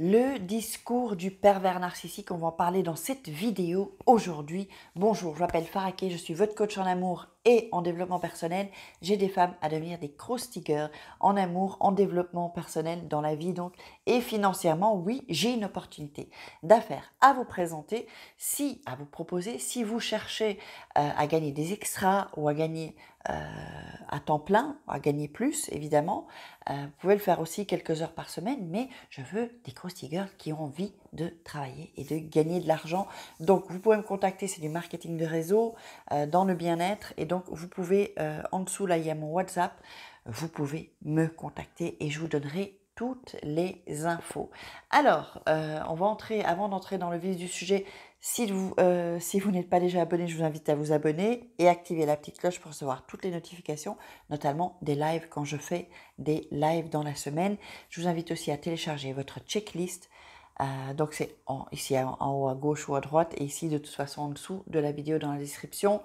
Le discours du pervers narcissique, on va en parler dans cette vidéo aujourd'hui. Bonjour, je m'appelle Farah Kay, je suis votre coach en amour et en développement personnel. J'aide des femmes à devenir des cross-stickers en amour, en développement personnel, dans la vie donc. Et financièrement, oui, j'ai une opportunité d'affaires à vous présenter, à vous proposer, si vous cherchez à gagner des extras ou à gagner à temps plein, à gagner plus évidemment. Vous pouvez le faire aussi quelques heures par semaine, mais je veux des cross-stickers qui ont envie de travailler et de gagner de l'argent. Donc vous pouvez me contacter, c'est du marketing de réseau, dans le bien-être, et donc vous pouvez, en dessous là il y a mon WhatsApp, vous pouvez me contacter et je vous donnerai toutes les infos. Alors, on va entrer, avant d'entrer dans le vif du sujet, si vous n'êtes pas déjà abonné, je vous invite à vous abonner et activer la petite cloche pour recevoir toutes les notifications, notamment des lives quand je fais des lives dans la semaine. Je vous invite aussi à télécharger votre checklist. Donc c'est ici en haut à gauche ou à droite, et ici de toute façon en dessous de la vidéo dans la description.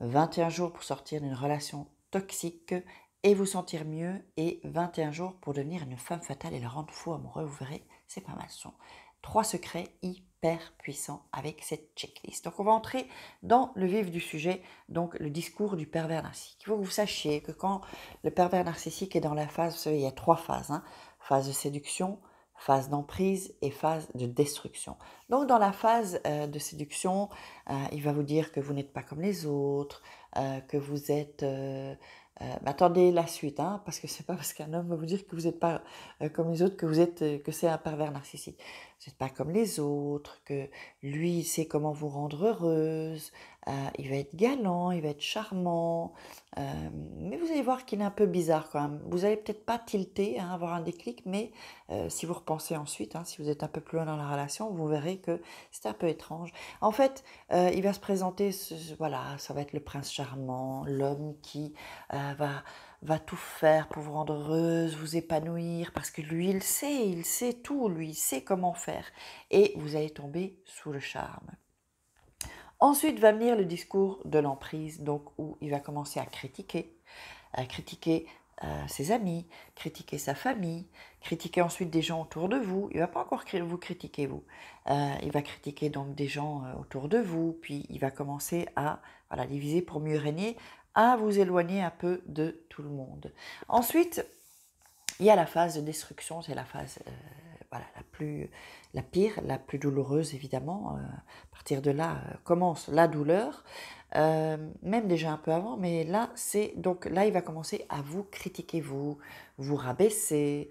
21 jours pour sortir d'une relation toxique et vous sentir mieux, et 21 jours pour devenir une femme fatale et le rendre fou amoureux. Vous verrez, c'est pas mal. Ce sont 3 secrets hyper puissants avec cette checklist. Donc, on va entrer dans le vif du sujet, donc le discours du pervers narcissique. Il faut que vous sachiez que quand le pervers narcissique est dans la phase, vous savez, il y a 3 phases, hein, phase de séduction, phase d'emprise et phase de destruction. Donc, dans la phase de séduction, il va vous dire que vous n'êtes pas comme les autres, que vous êtes... attendez la suite, hein, parce que c'est pas parce qu'un homme va vous dire que vous n'êtes pas comme les autres que vous êtes, que c'est un pervers narcissique. Vous n'êtes pas comme les autres, que lui il sait comment vous rendre heureuse, il va être galant, il va être charmant, mais vous allez voir qu'il est un peu bizarre quand même. Vous n'allez peut-être pas tilter, hein, avoir un déclic, mais si vous repensez ensuite, hein, si vous êtes un peu plus loin dans la relation, vous verrez que c'est un peu étrange. En fait, il va se présenter, voilà, ça va être le prince charmant, l'homme qui va tout faire pour vous rendre heureuse, vous épanouir, parce que lui, il sait tout, lui, il sait comment faire. Et vous allez tomber sous le charme. Ensuite va venir le discours de l'emprise, donc où il va commencer à critiquer, ses amis, critiquer sa famille, critiquer ensuite des gens autour de vous. Il ne va pas encore vous critiquer, vous. Il va critiquer donc des gens autour de vous, puis il va commencer à, voilà, diviser pour mieux régner, à vous éloigner un peu de tout le monde. Ensuite, il y a la phase de destruction, c'est la phase voilà, la pire, la plus douloureuse évidemment. À partir de là commence la douleur, même déjà un peu avant, mais là c'est donc là il va commencer à vous critiquer, vous rabaisser,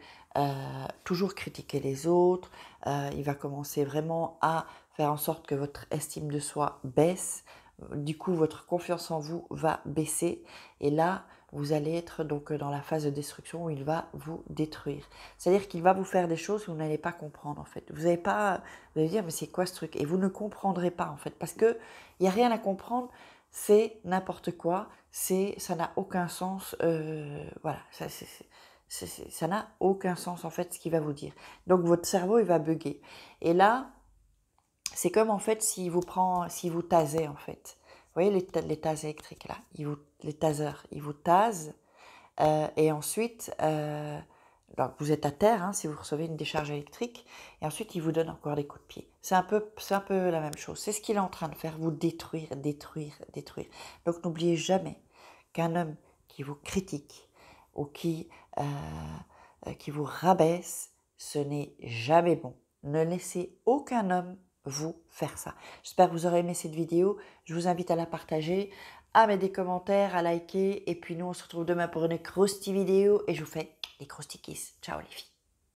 toujours critiquer les autres. Il va commencer vraiment à faire en sorte que votre estime de soi baisse. Du coup, votre confiance en vous va baisser, et là, vous allez être donc dans la phase de destruction où il va vous détruire. C'est-à-dire qu'il va vous faire des choses que vous n'allez pas comprendre, en fait. Vous n'allez pas, vous allez dire, mais c'est quoi ce truc? Et vous ne comprendrez pas, en fait, parce qu'il n'y a rien à comprendre, c'est n'importe quoi, ça n'a aucun sens, voilà, ça n'a aucun sens, en fait, ce qu'il va vous dire. Donc, votre cerveau, il va bugger. Et là... c'est comme, en fait, s'il vous tasait, en fait. Vous voyez les tases électriques, là, les taseurs, ils vous tasent. Et ensuite, donc vous êtes à terre, hein, si vous recevez une décharge électrique. Et ensuite, ils vous donnent encore des coups de pied. C'est un peu la même chose. C'est ce qu'il est en train de faire, vous détruire, détruire, détruire. Donc, n'oubliez jamais qu'un homme qui vous critique ou qui vous rabaisse, ce n'est jamais bon. Ne laissez aucun homme vous faire ça. J'espère que vous aurez aimé cette vidéo. Je vous invite à la partager, à mettre des commentaires, à liker. Et puis nous, on se retrouve demain pour une croustille vidéo. Et je vous fais des croustilles kiss. Ciao les filles.